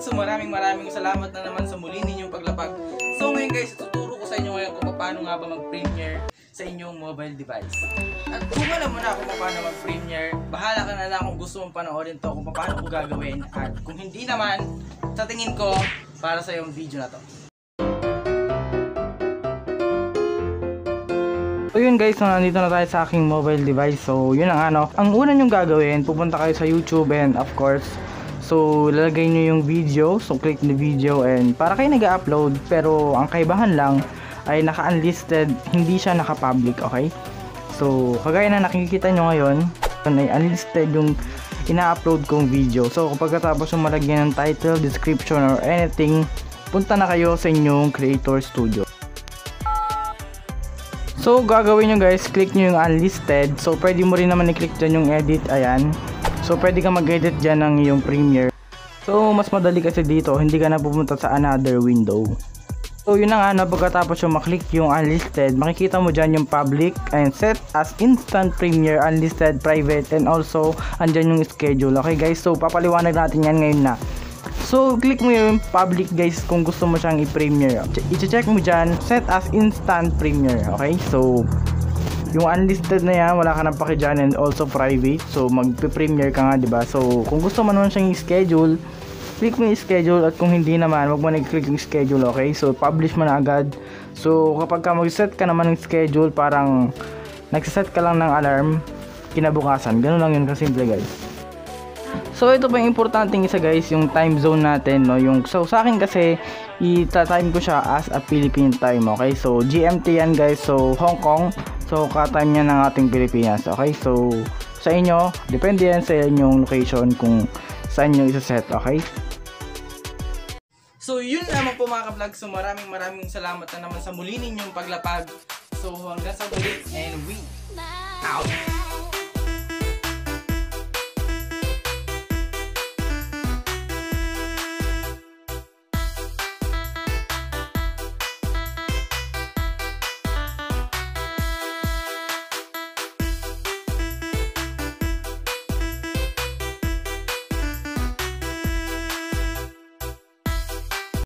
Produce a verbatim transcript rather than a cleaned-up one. guys. So maraming maraming salamat na naman sa muli ninyong paglapag. So ngayon guys, tuturo ko sa inyo ngayon kung paano nga ba mag-premiere sa inyong mobile device. At kung alam mo na kung paano mag-premiere, bahala ka na lang kung gusto mong panoorin to, kung paano ko gagawin. At kung hindi naman, sa tingin ko, para sa yung video na to. So yun guys, so nandito na tayo sa aking mobile device. So yun ang ano, ang una nyong gagawin, pupunta kayo sa YouTube and of course, so lalagay nyo yung video. So click the video and para kayo nag-upload. Pero ang kaibahan lang ay naka-unlisted, hindi siya naka-public, okay? So kagaya na nakikita nyo ngayon, ay unlisted yung ina-upload kong video. So kapag katapos yung malagyan ng title, description or anything, punta na kayo sa inyong Creator Studio. So gagawin nyo guys, click nyo yung unlisted. So pwede mo rin naman i-click dyan yung edit, ayan. So pwede ka mag-edit dyan ng yung Premiere. So mas madali kasi dito, hindi ka na pupunta sa another window. So yun na nga, na pagkatapos yung maklik yung unlisted, makikita mo dyan yung public and set as instant Premiere, unlisted, private, and also andyan yung schedule. Okay guys, so papaliwanag natin yan ngayon na. So click mo yung public guys kung gusto mo siyang i-premiere. I-check mo dyan, set as instant premiere. Okay, so yung unlisted na yan, wala ka nang paki dyan, and also private. So magpe-premiere ka nga diba. So kung gusto mo naman siyang i-schedule, click mo i-schedule. At kung hindi naman, wag mo na-click yung schedule. Okay, so publish mo na agad. So kapag ka mag-set ka naman ng schedule, parang nagsiset ka lang ng alarm kinabukasan. Ganun lang yun kasimple guys. So ito pa yung importanteng isa guys, yung time zone natin, no? Yung so sa akin kasi, i-time ko siya as a Philippine time, okay? So G M T yan guys, so Hong Kong. So ka-time niya ng ating Pilipinas, okay? So sa inyo, depende yan sa inyong location kung saan nyo isa-set, okay? So yun naman po mga ka-vlog. So maraming maraming salamat na naman sa muli ninyong paglapag. So hanggang sa ulit and we out!